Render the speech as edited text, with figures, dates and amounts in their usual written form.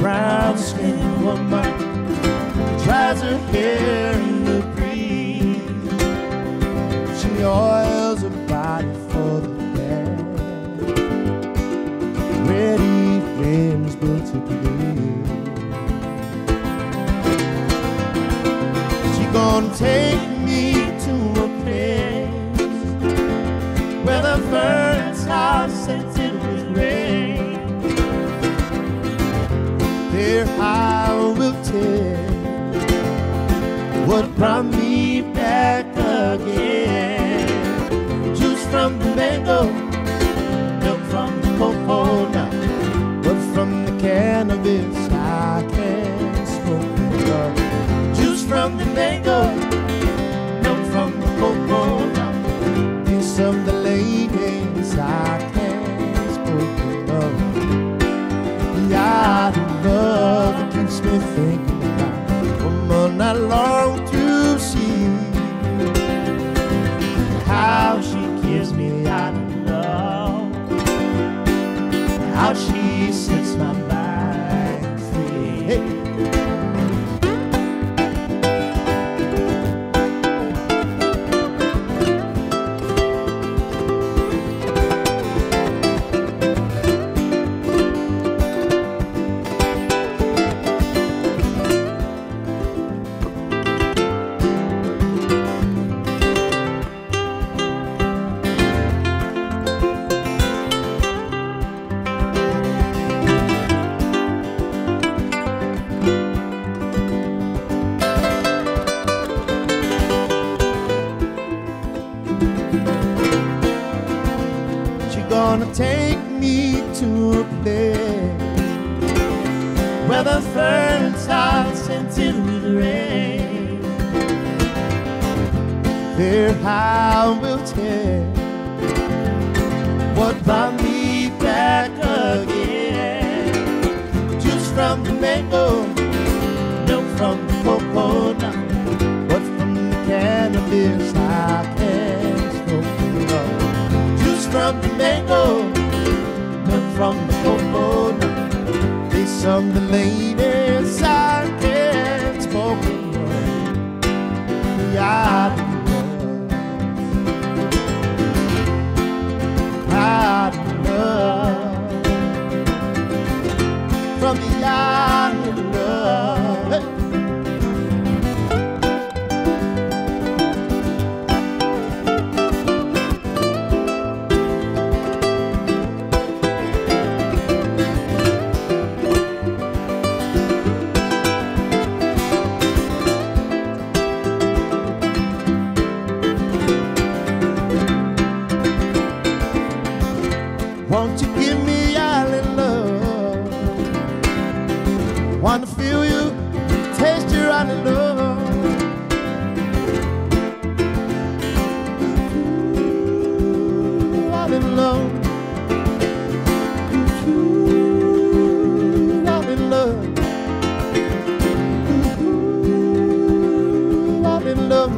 Brown-skinned woman dries her hair in the breeze. She oils her body for the day. Ready flames built to bleed. She gonna take me to a place where the ferns are scented with rain. There I will tell what brought me back again. Juice from the mango, milk from the coconut, but from the cannabis I can't smoke it up. Juice from the mango, milk from the coconut, these of the ladies I can't smoke it up. Yeah, love keeps me thinking about the woman I long to see, how she gives me out of love, how she sets my mind free. Hey. Gonna take me to a place where the ferns are scented with rain. There I will tell what brought me back again. Juice from the mango, milk from the coconut, but from the cannabis I can't smoke love. From the mango, milk from the coconut, these some the ladies I can't smoke. I'd love from the island of love. Won't you give me island love? Wanna feel you, taste your island love. Ooh, island love. Ooh, island love. Ooh, island love.